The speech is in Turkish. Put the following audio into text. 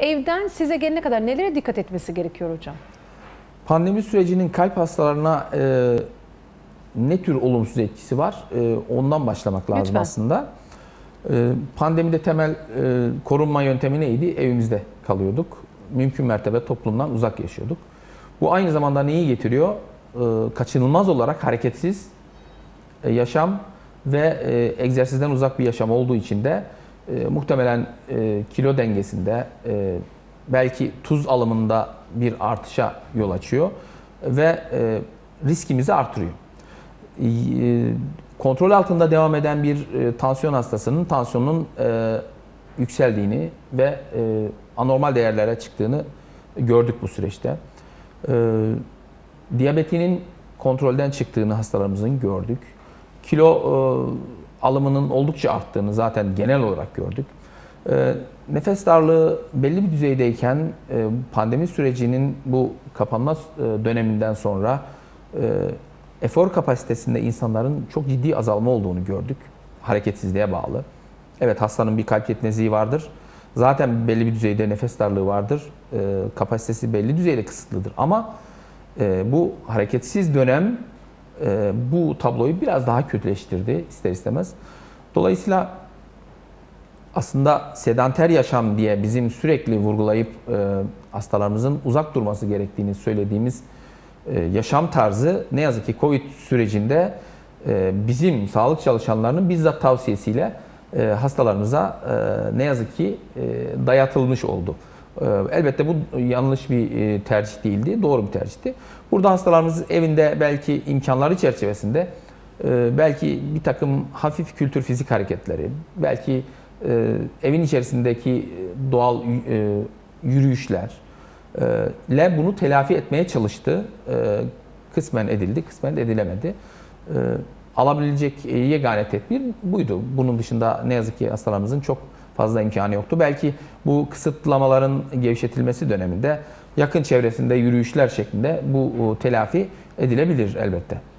Evden size gelene kadar nelere dikkat etmesi gerekiyor hocam? Pandemi sürecinin kalp hastalarına ne tür olumsuz etkisi var? Ondan başlamak lazım lütfen aslında. Pandemide temel korunma yöntemi neydi? Evimizde kalıyorduk. Mümkün mertebe toplumdan uzak yaşıyorduk. Bu aynı zamanda neyi getiriyor? Kaçınılmaz olarak hareketsiz yaşam ve egzersizden uzak bir yaşam olduğu için de muhtemelen kilo dengesinde belki tuz alımında bir artışa yol açıyor ve riskimizi artırıyor. Kontrol altında devam eden bir tansiyon hastasının tansiyonun yükseldiğini ve anormal değerlere çıktığını gördük bu süreçte. Diyabetinin kontrolden çıktığını hastalarımızın gördük. Kilo alımının oldukça arttığını zaten genel olarak gördük. Nefes darlığı belli bir düzeydeyken pandemi sürecinin bu kapanma döneminden sonra efor kapasitesinde insanların çok ciddi azalma olduğunu gördük. Hareketsizliğe bağlı. Evet, hastanın bir kalp yetmezliği vardır. Zaten belli bir düzeyde nefes darlığı vardır. Kapasitesi belli düzeyde kısıtlıdır. Ama bu hareketsiz dönem bu tabloyu biraz daha kötüleştirdi ister istemez. Dolayısıyla aslında sedanter yaşam diye bizim sürekli vurgulayıp hastalarımızın uzak durması gerektiğini söylediğimiz yaşam tarzı ne yazık ki Covid sürecinde bizim sağlık çalışanlarının bizzat tavsiyesiyle hastalarımıza ne yazık ki dayatılmış oldu. Elbette bu yanlış bir tercih değildi, doğru bir tercihti. Burada hastalarımız evinde belki imkanları çerçevesinde belki bir takım hafif kültür fizik hareketleri, belki evin içerisindeki doğal yürüyüşlerle bunu telafi etmeye çalıştı. Kısmen edildi, kısmen de edilemedi. Alabilecek yegane tedbir buydu. Bunun dışında ne yazık ki hastalarımızın çok fazla imkanı yoktu. Belki bu kısıtlamaların gevşetilmesi döneminde yakın çevresinde yürüyüşler şeklinde bu telafi edilebilir elbette.